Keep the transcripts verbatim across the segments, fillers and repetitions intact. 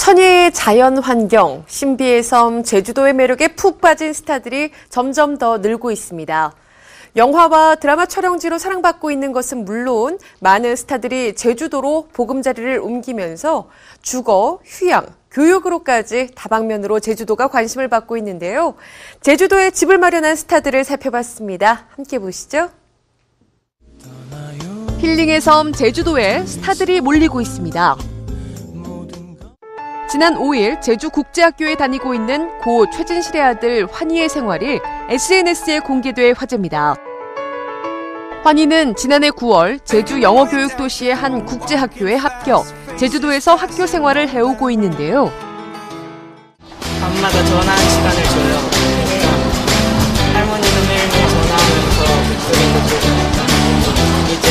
천혜의 자연환경, 신비의 섬, 제주도의 매력에 푹 빠진 스타들이 점점 더 늘고 있습니다. 영화와 드라마 촬영지로 사랑받고 있는 것은 물론 많은 스타들이 제주도로 보금자리를 옮기면서 주거, 휴양, 교육으로까지 다방면으로 제주도가 관심을 받고 있는데요. 제주도에 집을 마련한 스타들을 살펴봤습니다. 함께 보시죠. 힐링의 섬 제주도에 스타들이 몰리고 있습니다. 지난 오일 제주국제학교에 다니고 있는 고 최진실의 아들 환희의 생활이 에스엔에스에 공개돼 화제입니다. 환희는 지난해 구월 제주 영어교육도시의 한 국제학교에 합격, 제주도에서 학교 생활을 해오고 있는데요. 밤마다 전화하는 시간을 줘요. 그러니까 할머니도 매일매일 전화하면서 목소리도 들으니까 이제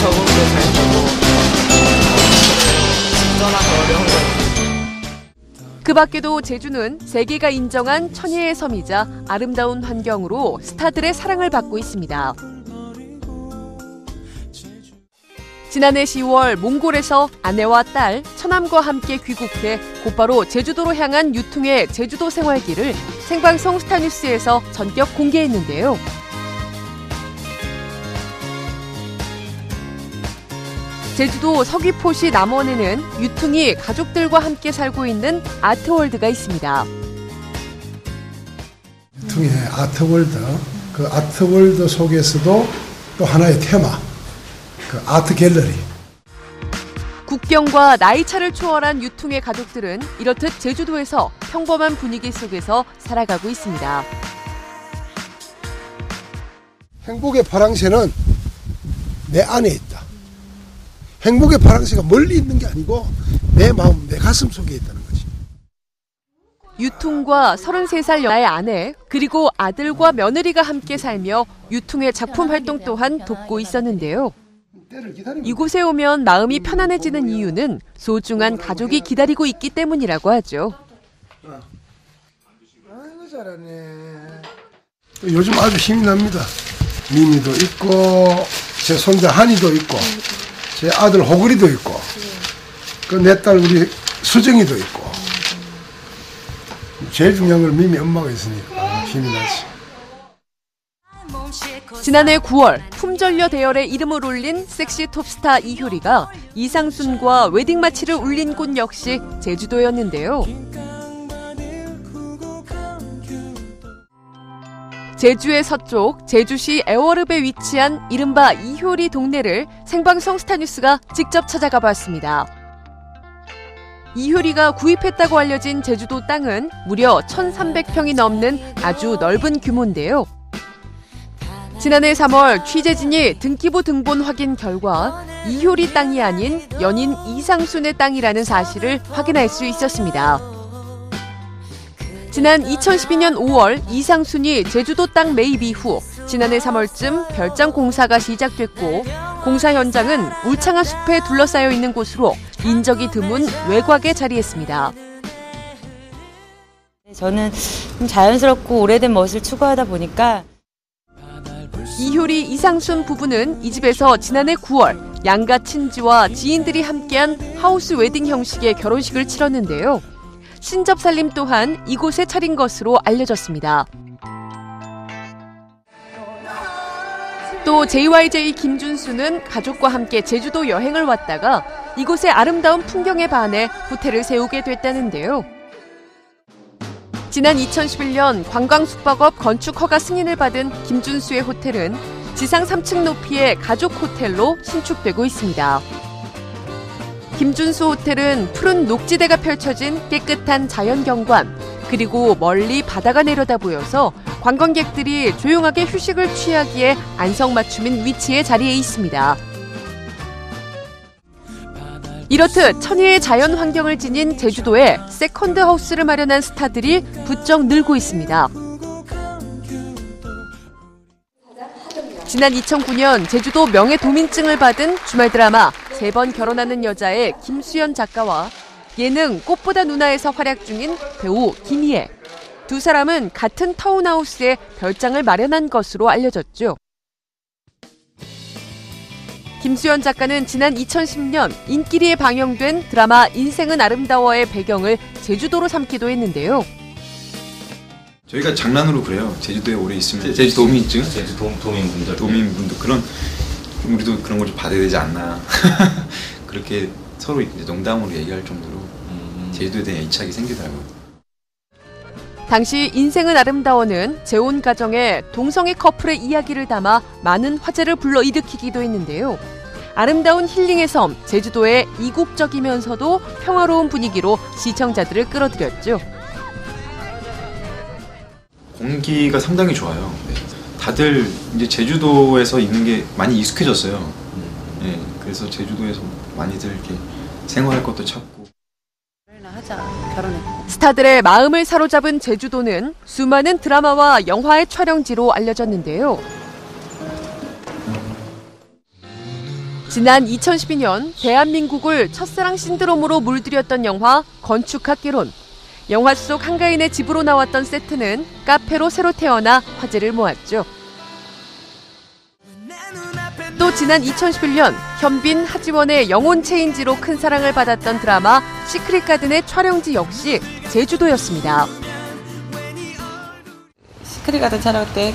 적응도 잘 되고 집 떠나서 어려운 거예요. 그 밖에도 제주는 세계가 인정한 천혜의 섬이자 아름다운 환경으로 스타들의 사랑을 받고 있습니다. 지난해 시월 몽골에서 아내와 딸, 처남과 함께 귀국해 곧바로 제주도로 향한 유퉁의 제주도 생활기를 생방송 스타뉴스에서 전격 공개했는데요. 제주도 서귀포시 남원에는 유퉁이 가족들과 함께 살고 있는 아트월드가 있습니다. 유퉁의 아트월드, 그 아트월드 속에서도 또 하나의 테마, 그 아트갤러리. 국경과 나이차를 초월한 유퉁의 가족들은 이렇듯 제주도에서 평범한 분위기 속에서 살아가고 있습니다. 행복의 파랑새는 내 안에 있다. 행복의 파랑새가 멀리 있는 게 아니고 내 마음, 내 가슴 속에 있다는 거지. 유퉁과 서른세 살 연하의 아내, 그리고 아들과 며느리가 함께 살며 유퉁의 작품 활동 또한 돕고 있었는데요. 이곳에 오면 마음이 편안해지는 이유는 소중한 가족이 기다리고 있기 때문이라고 하죠. 아이고 잘하네. 요즘 아주 힘이 납니다. 미미도 있고 제 손자 한이도 있고 제 아들 호글이도 있고, 그 내 딸 우리 수정이도 있고, 제일 중요한 건 미미 엄마가 있으니까 힘이 나지. 지난해 구월 품절녀 대열에 이름을 올린 섹시 톱스타 이효리가 이상순과 웨딩 마치를 울린 곳 역시 제주도였는데요. 제주의 서쪽, 제주시 애월읍에 위치한 이른바 이효리 동네를 생방송 스타뉴스가 직접 찾아가 봤습니다. 이효리가 구입했다고 알려진 제주도 땅은 무려 천삼백 평이 넘는 아주 넓은 규모인데요. 지난해 삼월 취재진이 등기부 등본 확인 결과 이효리 땅이 아닌 연인 이상순의 땅이라는 사실을 확인할 수 있었습니다. 지난 이천십이 년 오월 이상순이 제주도 땅 매입 이후 지난해 삼월쯤 별장 공사가 시작됐고, 공사 현장은 울창한 숲에 둘러싸여 있는 곳으로 인적이 드문 외곽에 자리했습니다. 저는 자연스럽고 오래된 멋을 추구하다 보니까 이효리 이상순 부부는 이 집에서 지난해 구월 양가 친지와 지인들이 함께한 하우스 웨딩 형식의 결혼식을 치렀는데요. 신접살림 또한 이곳에 차린 것으로 알려졌습니다. 또 제이와이제이 김준수는 가족과 함께 제주도 여행을 왔다가 이곳의 아름다운 풍경에 반해 호텔을 세우게 됐다는데요. 지난 이천십일 년 관광숙박업 건축 허가 승인을 받은 김준수의 호텔은 지상 삼 층 높이의 가족 호텔로 신축되고 있습니다. 김준수 호텔은 푸른 녹지대가 펼쳐진 깨끗한 자연경관, 그리고 멀리 바다가 내려다 보여서 관광객들이 조용하게 휴식을 취하기에 안성맞춤인 위치의 자리에 있습니다. 이렇듯 천혜의 자연 환경을 지닌 제주도에 세컨드 하우스를 마련한 스타들이 부쩍 늘고 있습니다. 지난 이천구 년 제주도 명예도민증을 받은 주말 드라마 세 번 결혼하는 여자의 김수현 작가와 예능 꽃보다 누나에서 활약 중인 배우 김희애. 두 사람은 같은 타운하우스에 별장을 마련한 것으로 알려졌죠. 김수현 작가는 지난 이천십 년 인기리에 방영된 드라마 인생은 아름다워의 배경을 제주도로 삼기도 했는데요. 저희가 장난으로 그래요. 제주도에 오래 있으면 제주도민증? 제주도 도민분들. 도민분들. 그런, 우리도 그런 걸 좀 받아야 되지 않나. 그렇게 서로 이제 농담으로 얘기할 정도로 음. 제주도에 대한 애착이 생기더라고요. 당시 인생은 아름다워는 재혼 가정에 동성애 커플의 이야기를 담아 많은 화제를 불러일으키기도 했는데요. 아름다운 힐링의 섬 제주도의 이국적이면서도 평화로운 분위기로 시청자들을 끌어들였죠. 공기가 상당히 좋아요. 다들 이제 제주도에서 있는 게 많이 익숙해졌어요. 네, 그래서 제주도에서 많이들 이렇게 생활할 것도 찾고. 스타들의 마음을 사로잡은 제주도는 수많은 드라마와 영화의 촬영지로 알려졌는데요. 지난 이천십이 년 대한민국을 첫사랑 신드롬으로 물들였던 영화 건축학개론. 영화 속 한가인의 집으로 나왔던 세트는 카페로 새로 태어나 화제를 모았죠. 또 지난 이천십일 년 현빈, 하지원의 영혼 체인지로 큰 사랑을 받았던 드라마 시크릿 가든의 촬영지 역시 제주도였습니다. 시크릿 가든 촬영 때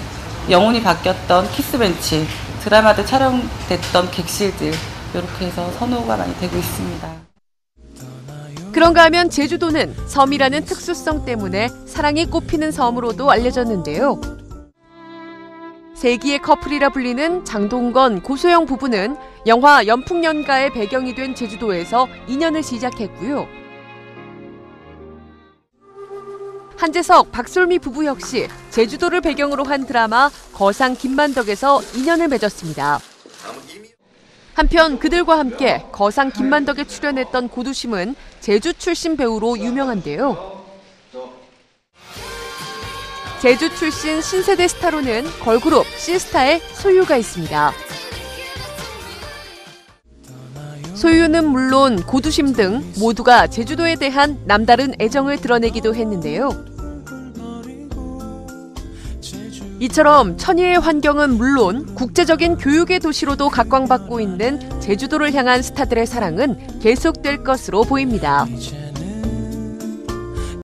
영혼이 바뀌었던 키스벤치, 드라마 때 촬영됐던 객실들, 이렇게 해서 선호가 많이 되고 있습니다. 그런가 하면 제주도는 섬이라는 특수성 때문에 사랑이 꽃피는 섬으로도 알려졌는데요. 세기의 커플이라 불리는 장동건, 고소영 부부는 영화 연풍연가의 배경이 된 제주도에서 인연을 시작했고요. 한재석, 박솔미 부부 역시 제주도를 배경으로 한 드라마 거상 김만덕에서 인연을 맺었습니다. 한편 그들과 함께 거상 김만덕에 출연했던 고두심은 제주 출신 배우로 유명한데요. 제주 출신 신세대 스타로는 걸그룹 신스타의 소유가 있습니다. 소유는 물론 고두심 등 모두가 제주도에 대한 남다른 애정을 드러내기도 했는데요. 이처럼 천혜의 환경은 물론 국제적인 교육의 도시로도 각광받고 있는 제주도를 향한 스타들의 사랑은 계속될 것으로 보입니다.